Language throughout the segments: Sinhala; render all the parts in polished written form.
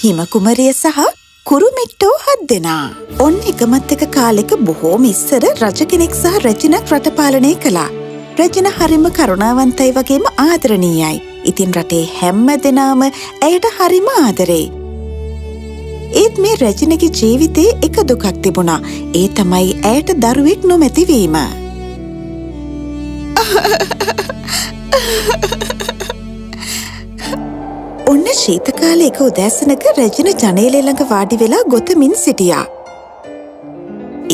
හිමකුමරිය සහ කුරුමිට්ටෝ හත් දෙනා. ඔන්න එකමත් කාලෙක බොහෝම ඉස්සර රජ කෙනෙක් සහ රජිනක් රට පාලනය කළා. රජින හරිම කරුණාවන්තයි වගේම ආදරණීයයි. ඉතින් රටේ හැම දෙනාම ඇයට හරිම ආදරේ. ඒත් මේ රජිනගේ ජීවිතේ එක දුකක් තිබුණා. ඒ තමයි ඇයට දරුවෙක් නොමැතිවීම. ඔන්න ශීතකාලේ එක උදෑසනක රජින ජනේලේ ළඟ වාඩි වෙලා ගොතමින් සිටියා.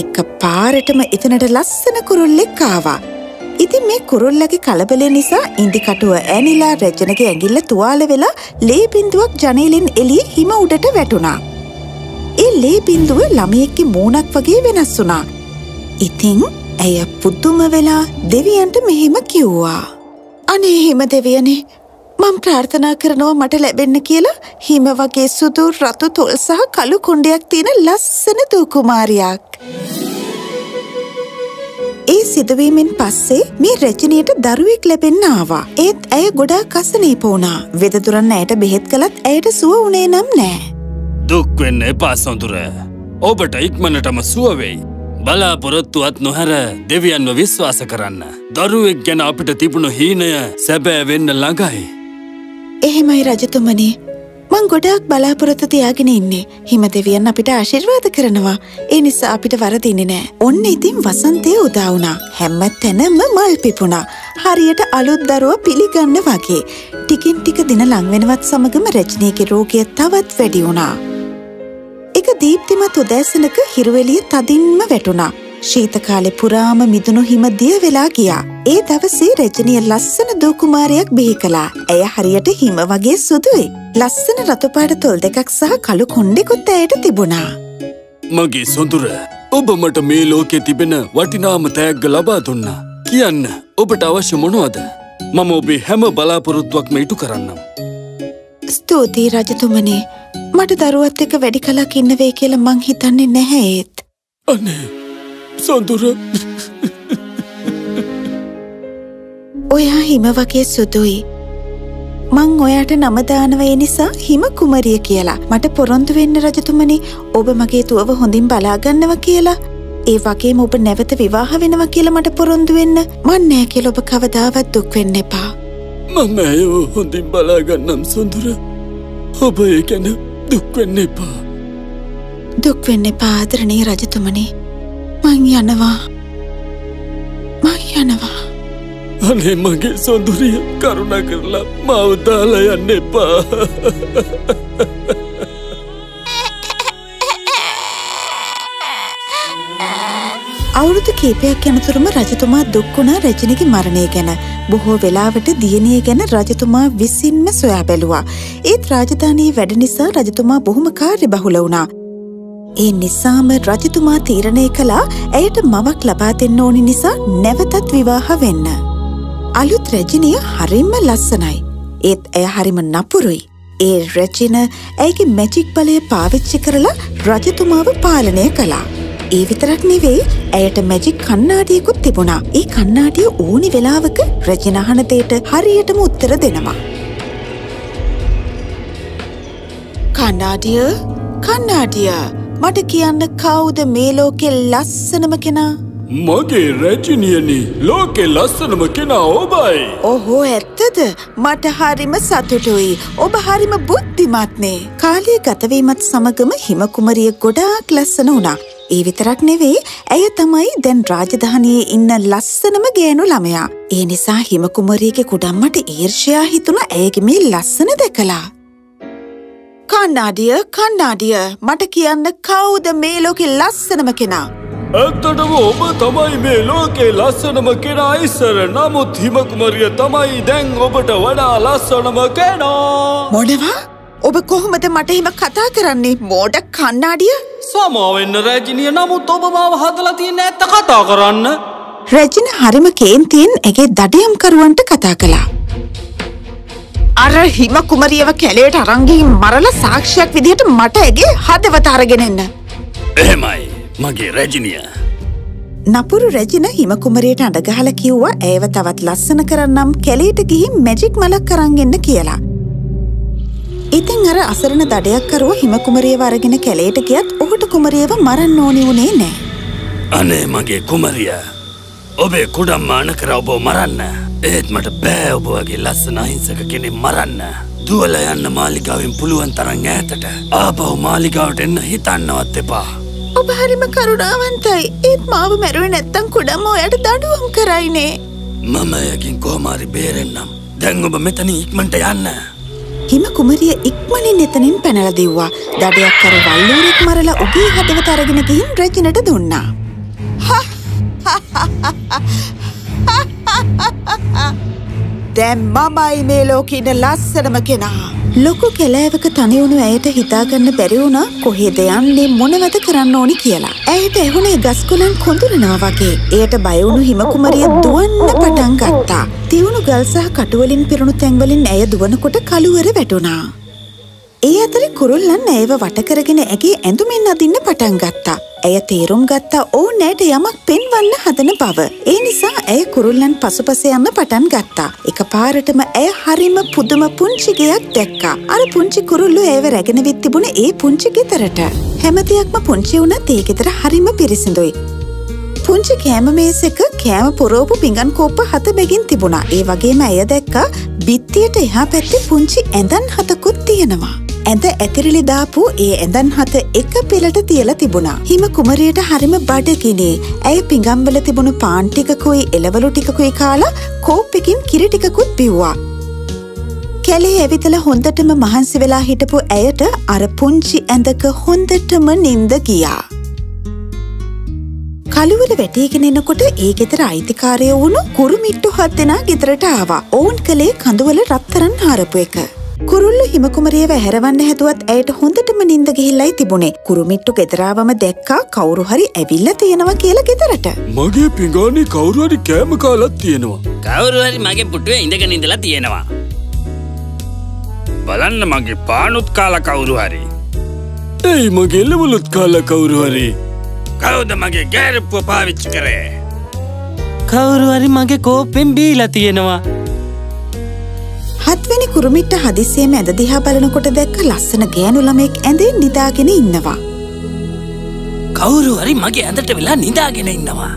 එක පාරටම එතනට ලස්සන කුරුල්ලෙක් ආවා. ඉතින් මේ කුරුල්ලගේ කලබලය නිසා ඉන්දි කටුව ඇනිලා රජිනගේ ඇඟිල්ල තුවාල වෙලා ලේ බින්දුවක් ජනේලෙන් එළිය හිම උඩට වැටුණා. ඒ ලේ බින්දුව ළමයෙක්ගේ මූණක් වගේ වෙනස් වුණා. ඉතින් ඇය පුදුම වෙලා දෙවියන්ට මෙහෙම කිව්වා. අනේ හිම දෙවියනේ, මම ප්‍රාර්ථනා කරනවා මට ලැබෙන්න කියලා හිම වගේ සුදු රතු තොල් සහ කළු කොණ්ඩයක් තියෙන ලස්සන දූ කුමාරියක්. ඒ සිදුවීමෙන් පස්සේ මේ රජිනියට දරුවෙක් ලැබෙන්න ආවා. ඒත් ඇය ගොඩාක් අසනීප වුණා. වෙදදුරන් ඇයට බෙහෙත් කළත් ඇයට සුව වුණේ නම් නෑ. දුක් වෙන්න එපා සොඳුර. ඔබට ඉක්මනටම සුව වෙයි. බලාපොරොත්තුවත් නොහැර දෙවියන්ව විශ්වාස කරන්න. දරුවෙක් ගැන අපිට තිබුණු හීනය සැබෑ වෙන්න ළඟයි. එහෙමයි රජතුමනි, මං ගොඩාක් බලාපොරොත්තු තියාගෙන ඉන්නේ. හිම දෙවියන් අපිට ආශිර්වාද කරනවා. ඒ නිසා අපිට වරදින්නේ නෑ. ඔන්න ඉතින් වසන්තය උදා වුණා. හැම තැනම මල් පිපුණා. හරියට අලුත් දරුවා පිළිගන්න වගේ. ටිකින් ටික දින ලං වෙනවත් සමගම රජිනීගේ රෝගය තවත් වැඩි වුණා. එක දීප්තිමත් උදෑසනක හිරුවෙලිය තදින්ම වැටුණා. ශීතකාලේ පුරාම මිදුණු හිම දිය වෙලා ගියා. ඒ දවසේ රජිනිය ලස්සන දූ කුමාරයෙක් බිහි කළා. ඇය හරියට හිම වගේ සුදුයි. ලස්සන රතු පාට තොල් දෙකක් සහ කළු කොණ්ඩෙකුත් ඇයට තිබුණා. මගේ සොඳුර, ඔබ මට මේ ලෝකේ තිබෙන වටිනාම තෑග්ග ලබා දුන්නා. කියන්න, ඔබට අවශ්‍ය මොනවද? මම ඔබේ හැම බලාපොරොත්තුවක්ම ඉටු කරන්නම්. ස්තුතියි රජතුමනි, මට දරුවත් එක්ක වැඩි කලක් ඉන්න වෙයි කියලා මං හිතන්නේ නැහැ. ඒත් අනේ සොඳුර, ඔයා හිම වගේ සුදුයි. මං ඔයාට නම දානවයේ නිසා හිම කුමරිය කියලා. මට පොරොන්දු වෙන්න රජතුමනි, ඔබ මගේ තුව හොඳින් බලාගන්නවා කියලා. ඒ වගේම ඔබ නැවත විවාහ වෙනවා කියලා මට පොරොන්දු වෙන්න. මන් නෑ කියලා ඔබ කවදාවත් දුක් වෙන්න එපා. මම ඇයව හොඳින් බලාගන්නම් සොඳුර. ඔබ ඒ ගැන දුක් වෙන්න එපා. දුක් වෙන්න එපා ආදරණීය රජතුමනි. මං යනවා. අනේ මගේ සොඳුරිය, කරුණා කරලා මාව දාලා යන්න එපා. අවුරුදු කීපයක් යනතුරුම රජතුමා දුක් වුණා රජිනගේ මරණය ගැන. බොහෝ වෙලාවට දියණිය ගැන රජතුමා විසින්ම සොයා බැලුවා. ඒත් රාජධානියේ වැඩ නිසා රජතුමා බොහොම කාර්යබහුල වුණා. ඒ නිසාම රජතුමා තීරණය කළා ඇයට මවක් ලබා දෙන්න ඕනි නිසා නැවතත් විවාහ වෙන්න. අලුත් රජිනිය හරිම ලස්සනයි. ඒත් ඇය හරිම නපුරුයි. ඒ රජින ඇයගේ මැජික් බලය පාවිච්චි කරලා රජතුමාව පාලනය කළා. ඒ විතරක් නෙවෙයි, ඇයට මැජික් කණ්ණාඩියකුත් තිබුණා. ඒ කණ්ණාඩිය ඕනි වෙලාවක රජින අහන දෙයට හරියටම උත්තර දෙනවා. කණ්ණාඩිය, කණ්ණාඩිය, මට කියන්න කවුද මේ ලෝකෙ ලස්සනම කෙනා? මගේ රැජිනියනි, ලෝකෙ ලස්සනම කෙනා ඔබයි. ඔහෝ ඇත්තද? මට හරිම සතුටුයි. ඔබ හරිම බුද්ධිමත්නේ. කාලය ගතවීමත් සමගම හිම කුමරිය ගොඩාක් ලස්සන වුණා. ඒ විතරක් නෙවෙයි, ඇය තමයි දැන් රාජධානියේ ඉන්න ලස්සනම ගෑනු ළමයා. ඒ නිසා හිම කුමරියගේ කුඩම්මට ඊර්ෂ්‍යා හිතුණා ඇයගේ මේ ලස්සන දැකලා. කණ්ණාඩිය, කණ්ණාඩිය, මට කියන්න කවුද මේ ලෝකෙ ලස්සනම කෙනා? ඇත්තටම ඔබ තමයි මේ ලෝකේ ලස්සනම කෙනා ඉස්සර. නමුත් හිම කුමරිය තමයි දැන් ඔබට වඩා ලස්සනම කෙනා. මොනවා? ඔබ කොහොමද මට එහෙම කතා කරන්නේ? මෝඩ කණ්ණාඩිය? සමාව වෙන්න රැජිනිය, නමුත් ඔබ මාව හදලා තියෙන ඇත්ත කතා කරන්න. රැජින හරිම කේන්තියෙන් ඇගේ දඩයම් කරුවන්ට කතා කළා. අර හිම කුමරියව කැලේට අරන් ගිහින් මරලා සාක්ෂියක් විදිහට මට ඇගේ හදවත අරගෙන එන්න. එහෙමයි මගේ රැජිනිය. නපුරු රැජින හිම කුමරියට අඬගහලා කිව්වා "ඒව තවත් ලස්සන කරන්නම් කැලේට ගිහින් මැජික් මලක් අරන් එන්න" කියලා. ඉතින් අර අසරණ දඩයක් කරුව හිම කුමරියව අරගෙන කැලේට ගියත් ඔහුට කුමරියව මරන්න ඕනි වුණේ නෑ. අනේ මගේ කුමරිය. ඔබේ කුඩම්මාන කරව ඔබ මරන්න. ඒත් මට බෑ ඔබ වගේ ලස්සන අහිංසක කෙනෙක් මරන්න. දුවලා යන්න මාලිගාවෙන් පුළුවන් තරම් ඈතට. ආපහු මාලිගාවට එන්න හිතන්නවත් එපා. ඔබ හරිම කරුණාවන්තයි. ඒත් මාව මැරුවේ නැත්තම් කුඩම්ම ඔයාට දඬුවම් කරයිනේ. මම යකින් කොහමාරි බේරෙන්නම්. දැන් ඔබ මෙතනින් ඉක්මනට යන්න. හිම කුමරිය ඉක්මනින් එතනින් පැනලා දිව්වා. දඩයක් කර වල්ලූරෙක් මරලා උගේ හදවත අරගෙන ගිහින් රජිනට දුන්නා. දැන් මමයි මේ ලෝකේ ඉන්න ලස්සනම කෙනා. ලොකු කැලෑවක තනි වුණු ඇයට හිතාගන්න බැරි වුණා කොහෙද යන්නේ මොනවද කරන්න ඕනි කියලා. ඇයට ඇහුනේ ගස්කුලන් කොඳුරනවා වගේ. එයට බය වුණු හිම කුමරිය දුවන්න පටන් ගත්තා. තියුණු ගල් සහ කටු වලින් පිරුණු තැන් වලින් ඇය දුවනකොට කළුවර වැටුණා. ඒ අතරේ කුරුල්ලන් ඇයව වට කරගෙන ඇගේ ඇඳුමින් අදින්න පටන් ගත්තා. ඇය තේරුම් ගත්තා ඔවුන් ඇයට යමක් පෙන්වන්න හදන බව. ඒ නිසා ඇය කුරුල්ලන් පසුපස යන්න පටන් ගත්තා. එකපාරටම ඇය හරිම පුදුම පුංචි ගෙයක් දැක්කා. අර පුංචි කුරුල්ලු ඇයව රැගෙන විත් තිබුණ ඒ පුංචි ගෙදරට. හැමදයක්ම පුංචි වුණත් ඒ ගෙදර හරිම පිරිසිදුයි. පුංචි කෑම මේසෙක කෑම පුරවපු පිඟන් කෝප්ප 7 බැගින් තිබුණා. ඒ වගේම ඇය දැක්කා බිත්තියට එහා පැත්තේ පුංචි ඇඳන් 7කුත් තියෙනවා. ඇඳ ඇතිරිලි දාපු ඒ ඇඳන් 7 එක පෙළට තියලා තිබුණා. හිම කුමරියට හරිම බඩගිනේ. ඇය පිඟම්වල තිබුණු පාන් ටිකකුයි එළවලු ටිකකුයි කාලා කෝප් එකකින් කිරි ටිකකුත් බිව්වා. කැලේ ඇවිදලා හොඳටම මහන්සි වෙලා හිටපු ඇයට අර පුංචි ඇඳක හොඳටම නිින්ද ගියා. කලුවල වැටීගෙන එනකොට ඒ ගෙදර අයිතිකාරයෝ වුණු කුරුමිට්ටු 7 දෙනා ගෙදරට ආවා. ඔවුන් කලේ කඳුවල රත්තරන් හරපු එක. කුරුල්ලු හිම කුමරියව හැරවන්න හැදුවත් ඇයට හොඳටම නිින්ද ගිහිල්ලයි තිබුණේ. කුරුමිට්ටු ගෙදරාවම දැක්කා කවුරු හරි ඇවිල්ලා තියෙනවා කියලා ගෙදරට. මගේ පිඟානේ කවුරු හරි කෑම කාලා තියෙනවා. කවුරු හරි මගේ පුටුවේ ඉඳගෙන ඉඳලා තියෙනවා. බලන්න මගේ පානුත් කාලා කවුරු හරි. එයි මගේ එළවලුත් කාලා කවුරු හරි. කවුද මගේ ගෑරප්පුව පාවිච්චි කරේ? කවුරු හරි මගේ කෝපෙන් බීලා තියෙනවා. හත්වෙනි කුරුමිට්ට හදිසියෙම ඇඳ දිහා බලනකොට දැක්ක ලස්සන ගෑනු ළමෙක් ඇඳෙන් නිදාගෙන ඉන්නවා. කවුරු හරි මගේ ඇඳට වෙලා නිදාගෙන ඉන්නවා.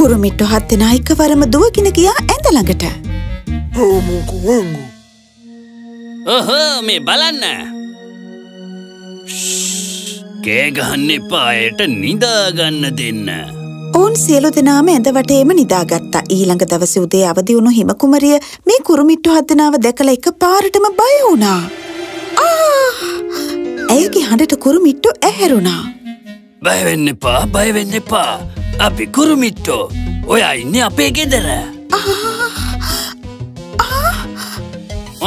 කුරුමිට්ටු 7 දෙනා එකවරම දුවගෙන ගියා ඇඳ ළඟට. "ඔහෝ මේ බලන්න. කෑ ගහන්න එපා ඇයට නිදා ගන්න දෙන්න." ඔවුන් සියලු දෙනාම ඇඳ වටේම නිදාගත්තා. ඊළඟ දවසේ උදේ අවදි වුණු හිම කුමරිය මේ කුරුමිට්ටු 7 දෙනාව දැකලා එකපාරටම බය වුණා. ඇයගේ හඬට කුරුමිට්ටු ඇහැරුණා. "බය වෙන්න එපා, බය වෙන්න එපා. අපි කුරුමිට්ටු. ඔයා ඉන්නේ අපේ ගෙදර."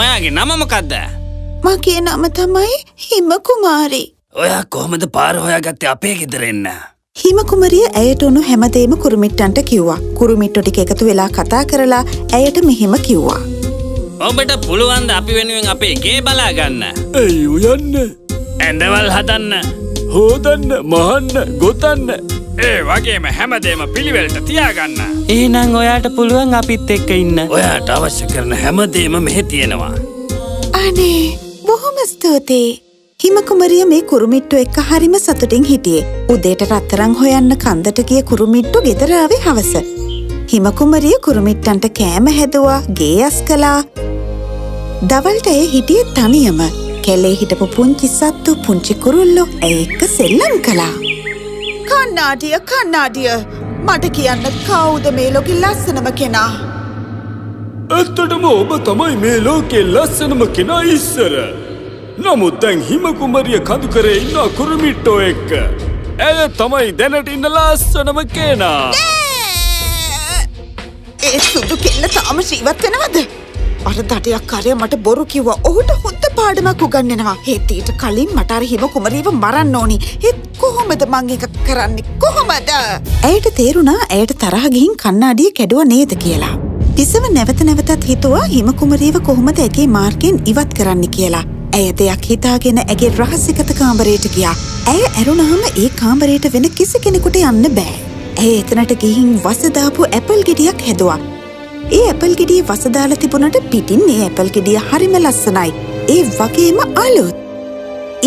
"ඔයාගේ නම මොකද්ද?" "මගේ නම තමයි හිම කුමාරි." "ඔයා කොහමද පාර හොයාගත්තේ අපේ ගෙදර එන්න?" හිම කුමරිය ඇයට උණු හැමදේම කුරුමිට්ටන්ට කිව්වා. කුරුමිට්ටු ටික එකතු වෙලා කතා කරලා ඇයට මෙහෙම කිව්වා. "ඔබට පුළුවන් ද අපි වෙනුවෙන් අපේ ගේ බලා ගන්න? එයි උයන්න. ඇඳවල් හදන්න, හොදන්න, මහන්න, ගොතන්න. ඒ වගේම හැමදේම පිළිවෙලට තියාගන්න. එහෙනම් ඔයාට පුළුවන් අපිත් එක්ක ඉන්න. ඔයාට අවශ්‍ය කරන හැමදේම මෙහෙ තියෙනවා." "අනේ, බොහොම ස්තුතියි." හිම කුමරිය මේ කුරුමිට්ටු එක්ක හරිම සතුටින් හිටියේ. උදේට රත්තරන් හොයන්න කන්දට ගිය කුරුමිට්ටු ගෙදර ආවේ හවස. හිම කුමරිය කුරුමිට්ටන්ට කෑම හැදුවා, ගේ අස් කළා. දවල්ට ඒ හිටියේ තනියම. කැලේ හිටපු පුංචි සත්තු, පුංචි කුරුල්ලෝ ඒ එක්ක සෙල්ලම් කළා. "කන්නාඩිය, කන්නාඩිය, මට කියන්න කවුද මේ ලෝකේ ලස්සනම කෙනා?" "ඇත්තටම ඔබ තමයි මේ ලෝකේ ලස්සනම කෙනා ඉස්සර. නමුත් දැන් හිම කුමරිය කඳු කරේ ඉන්න කුරුමිට්ටෝ එක්ක. ඇය තමයි දැනට ඉන්න ලස්සනම කෙනා." "ඒ සුදු කෙල්ල තාම ජීවත් වෙනවද? අර දඩයක් කාරය මට බොරු කිව්වා. ඔහුට හොඳ පාඩමක් උගන්වනවා. ඒත් ඊට කලින් මට අර හිම කුමරියව මරන්න ඕනි. ඒත් කොහොමද මං ඒක කරන්නේ? කොහොමද?" ඇයට තේරුණා ඇයට තරහ ගිහින් කන්නාඩිය කැඩුවා නේද කියලා. පිසව නැවත නැවතත් හිතුවා හිම කුමරියව කොහොමද ඇගේ මාර්ගෙන් ඉවත් කරන්න කියලා. ඇය දෙයක් හිතාගෙන ඇගේ රහසිගත කාමරයට ගියා. ඇය ඇරුණාම ඒ කාමරයට වෙන කිසි කෙනෙකුට යන්න බෑ. ඇය එතනට ගිහින් වසදාපු ඇපල් ගෙඩියක් හැදුවා. ඒ ඇපල් ගෙඩිය වසදාලා තිබුණට පිටින් ඒ ඇපල් ගෙඩිය හරිම ලස්සනයි. ඒ වගේම අලුත්.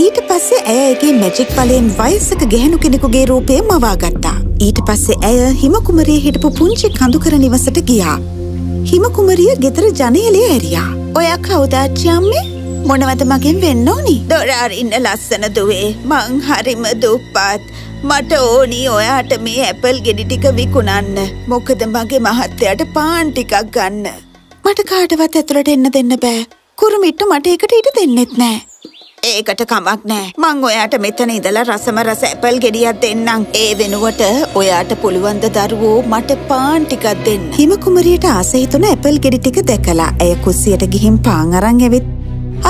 ඊට පස්සේ ඇය ඒකේ මැජික් බලයෙන් වයසක ගැහණු කෙනෙකුගේ රූපය මවා ගත්තා. ඊට පස්සේ ඇය හිම කුමරිය හිටපු පුංචි කඳුකර නිවසට ගියා. හිම කුමරිය ගෙදර ජනේලය ඇරියා. "ඔයා කවුද අච්චිඅම්මේ? මොනවද මගෙන් වෙන්න ඕනි?" "දොර අරින්න ලස්සන දුවේ, මං හරිම දුප්පත්. මට ඕනි ඔයාට මේ ඇපල් ගෙඩි ටික විකුණන්න. මොකද මගේ මහත්තයාට පාන් ටිකක් ගන්න. මට කාටවත් ඇතුළට එන්න දෙන්න බෑ. කුරුමිට්ටු මට ඒකට ඉඩ දෙන්නෙත් නෑ." "ඒකට කමක් නෑ. මං ඔයාට මෙතන ඉඳලා රසම රස ඇපල් ගෙඩියක් දෙන්නම්. ඒ වෙනුවට ඔයාට පුළුවන් ද දරුවෝ මට පාන් ටිකක් දෙන්න." හිම කුමරියට ආස හිතුණ ඇපල් ගෙඩි ටික දැකලා ඇය කුස්සියට ගිහින් පාන් අරන් ඇවිත්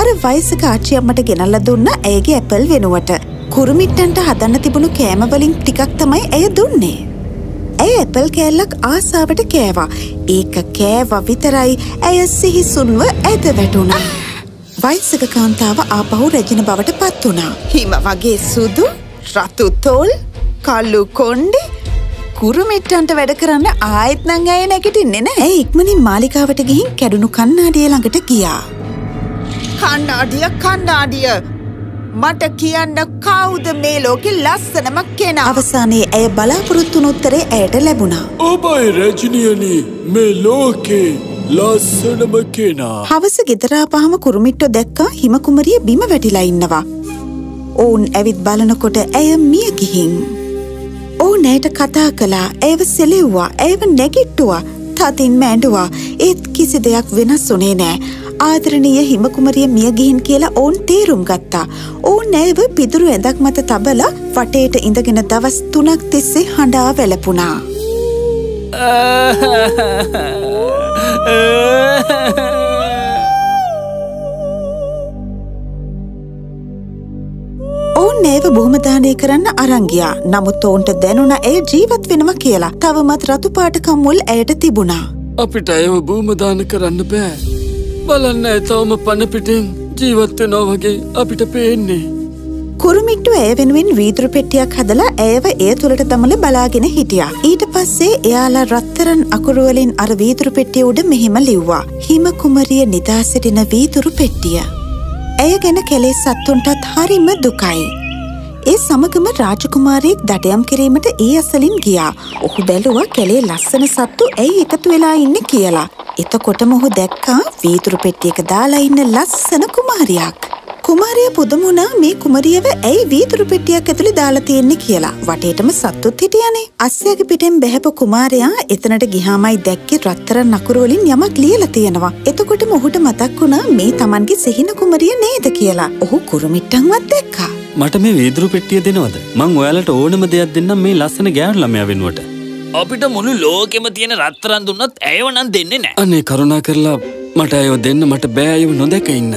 අර වයසක ආච්චියම්මට ගෙනල්ලා දුන්න ඇයගේ ඇපල් වෙනුවට කුරුමිට්ටන්ට හදන්න තිබුණු කෑම වලින් ටිකක් තමයි ඇය දුන්නේ. ඇය ඇපල් කෑල්ලක් ආසාවට කෑවා. ඒක කෑවා විතරයි ඇය සිහිසුන්ව ඇද වැටුණා. වයසක කාන්තාව ආපහු රැජින බවට පත් වුණා. හිම වගේ සුදු, රතු තොල්, කළු කොණ්ඩේ කුරුමිට්ටන්ට වැඩ කරන්න ආයෙත් නම් ඇය නැගිටින්නේ නෑ. ඇය ඉක්මනින් මාලිකාවට ගිහින් කැඩුණු කන්නාඩිය ළඟට ගියා. "කන්නාඩිය, කන්නාඩිය, මට කියන්න කවුද මේ ලෝකේ ලස්සනම කෙනා?" අවසානයේ ඇය බලාපොරොත්තු උත්තරේ ඇයට ලැබුණා. "ඔබයි රජිනියනි, මේ ලෝකේ ලස්සනම කෙනා." හවස ගෙදර ආපහම කුරුමිට්ටෝ දැක්කා හිම කුමරිය බිම වැටිලා ඉන්නවා. ඔවුන් ඇවිත් බලනකොට ඇය මිය ගිහින්. ඔවුන් ඇයට කතා කළා, ඇයව සෙලෙව්වා, ඇයව නැගිට්ටුවා, තදින්ම ඇඬුවා. ඒත් කිසි දෙයක් වෙනස් වුණේ නෑ. ආදරණීය හිම කුමරිය මිය ගිහින් කියලා ඔවුන් තේරුම් ගත්තා. ඔවුන් ඇයව පිදුරු ඇඳක් මත තබලා වටේට ඉඳගෙන දවස් 3ක් තිස්සේ හඬා වැළපුණා. ඔවුන් ඇයව බොහොම දානය කරන්න අරන් ගියා. නමුත් ඔවුන්ට දැනුණා ඇය ජීවත් වෙනවා කියලා. තවමත් රතු පාට කම්මුල් ඇයට තිබුණා. "අපිට ඇයව බොහොම දාන කරන්න බෑ. බලන්න ඇතවම පණපිටින් ජීවත්වෙනෝ වගේ අපිට පේන්නේ." කුරුමිට්ටු ඇය වෙනුවෙන් වීදුරු පෙට්ටියක් හදලා ඇයව ඒ තුළට දමල බලාගෙන හිටියා. ඊට පස්සේ එයාලා රත්තරන් අකුරුවලින් අර වීදුරු පෙට්ටිය උඩ මෙහෙම ලිව්වා. "හිම කුමරිය නිදා සිටින වීදුරු පෙට්ටිය." ඇය ගැන කැලේ සත්තුන්ටත් හරිම දුකයි. ඒ සමගම රාජකුමාරයෙක් දඩයම් කිරීමට ඒ අසලින් ගියා. ඔහු බැලුවා කැලේ ලස්සන සත්තු ඇයි එකතු වෙලා ඉන්නේ කියලා. එතකොටම ඔහු දැක්කා වීදුරු පෙට්ටියක දාලා ඉන්න ලස්සන කුමාරියක්. කුමාරිය පුදුම වුණා මේ කුමරියව ඇයි වීදුරු පෙට්ටියක් ඇතුලේ දාලා තියෙන්නේ කියලා. වටේටම සත්තුත් හිටියානේ. අස්සයාගේ පිටෙන් බැහැපු කුමාරයා එතනට ගිහාමයි දැක්කේ රත්තරන් අකුරු වලින් යමක් ලියලා තියෙනවා. එතකොටම ඔහුට මතක් වුණා මේ Tamanගේ සිහින කුමරිය නේද කියලා. ඔහු කුරුමිට්ටන්වත් දැක්කා. "මට මේ වීදුරු පෙට්ටිය දෙනවද? මං ඔයාලට ඕනම දෙයක් දෙන්නම් මේ ලස්සන ගෑනු ළමයා වෙනුවට." "අපිට මුළු ලෝකෙම තියෙන රත්තරන් දුන්නත් ඇයව නම් දෙන්නේ නෑ." "අනේ කරුණා කරලා මට ඇයව දෙන්න. මට බෑ ඇයව නොදැක ඉන්න.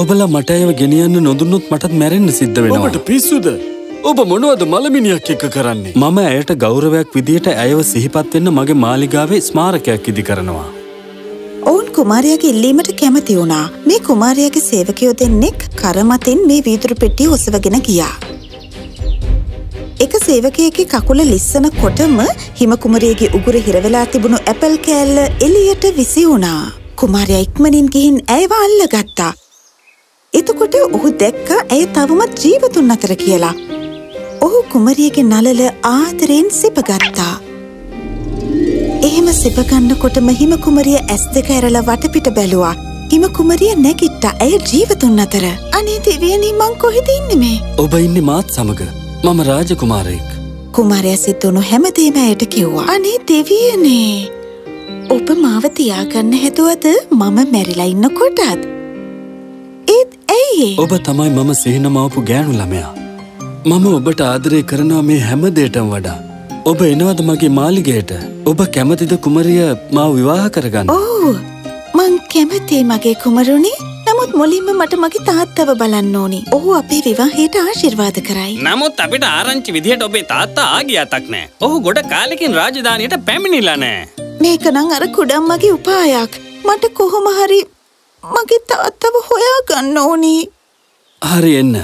ඔබලා මට ඇයව ගෙනියන්න නොදුන්නොත් මටත් මැරෙන්න සිද්ධ වෙනවා." "ඔබට පිස්සුද? ඔබ මොනවද මලමිනියක් එක්ක කරන්නේ?" "මම ඇයට ගෞරවයක් විදියට ඇයව සිහිපත් වෙන්න මගේ මාලිගාවේ ස්මාරකයක් ඉදි කරනවා." ඔවුන් කුමාරයාගේ ඉල්ලීමට කැමති වුණා. මේ කුමාරයාගේ සේවකයෝ දෙන්නෙක් කරමතින් මේ වීදුරු පෙට්ටිය ඔසවගෙන ගියා. එක සේවකයෙක්ගේ කකුල ලිස්සන කොටම හිම කුමරියගේ උගුර හිරවෙලා තිබුණු ඇපල් කෑල්ල එළියට විසි වුණා. කුමාරයා ඉක්මනින් ගිහින් ඇයව අල්ලගත්තා. එතකොට ඔහු දැක්ක ඇය තවමත් ජීවතුන් අතර කියලා. ඔහු කුමරියගේ නළල ආදරෙන් සිපගත්තා. එහෙම සිපගන්නකොටම හිම කුමරිය ඇස් දෙක ඇරලා වටපිට බැලුවා. හිම කුමරිය නැගිට්ටා ඇය ජීවතුන් අතර. "අනේ දෙවියනි, මං කොහෙද ඉන්නේ මේ?" "ඔබ ඉන්නේ මාත් සමග. මම රාජකුමාරයෙක්." කුමාරයා සිතුණු හැමදේම ඇයට කිව්වා. "අනේ දෙවියනේ, ඔබ මාව තියාගන්න හැදුවද මම මැරිලා ඉන්න කොටත්? ඒත් ඇයි?" "ඔබ තමයි මම සිහින මවපු ගෑනු ළමයා. මම ඔබට ආදරය කරනවා මේ හැමදේටම වඩා. ඔබ එනවද මගේ මාලිගයට? ඔබ කැමතිද කුමරිය මාව විවාහ කරගන්න?" "ඔව්, මං කැමතියි මගේ කුමරුනි. නමුත් මුලින්ම මට මගේ තාත්තව බලන්න ඕනි. ඔහු අපේ විවාහයට ආශිර්වාද කරයි." "නමුත් අපිට ආරංචි විදිහට ඔබේ තාත්තා ආගියතක් නෑ. ඔහු ගොඩ කාලෙකින් රාජධානියට පැමිණිලා නෑ." "මේක නම් අර කුඩම්මගේ උපායක්. මට කොහොම හරි මගේ තාත්තව හොයාගන්න ඕනි." "හරි, එන්න.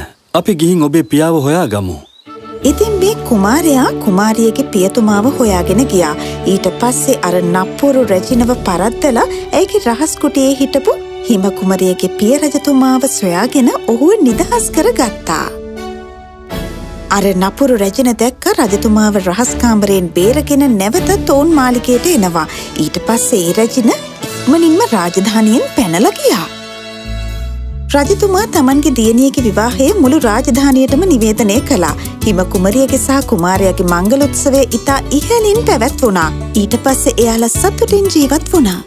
අපි ගිහින් ඔබේ පියාව හොයාගමු." ඉතින් මේ කුමාරයා කුමාරියගේ පියතුමාව හොයාගෙන ගියා. ඊට පස්සේ අර නප්පුරු රජිනව පරද්දලා ඒකේ රහස් කුටියේ හිටපු හිම කුමරියගේ පිය රජතුමාව සොයාගෙන ඔහුව නිදහස් කරගත්තා. අර නපුරු රජින දැක්ක රජතුමාව රහස් කාමරයෙන් බේරගෙන නැවත තෝන් මාලිගයට එනවා. ඊට පස්සේ ඒ රජින ඉක්මනින්ම රාජධානියෙන් පැනලා ගියා. රජතුමා තමන්ගේ දියණියගේ විවාහය මුළු රාජධානියටම නිවේදනය කළා. හිම කුමරියගේ සහ කුමාරයාගේ මංගලෝත්සවය ඉතා ඉහළින් පැවැත්වුණා. ඊට පස්සේ එයාලා සතුටින් ජීවත් වුණා.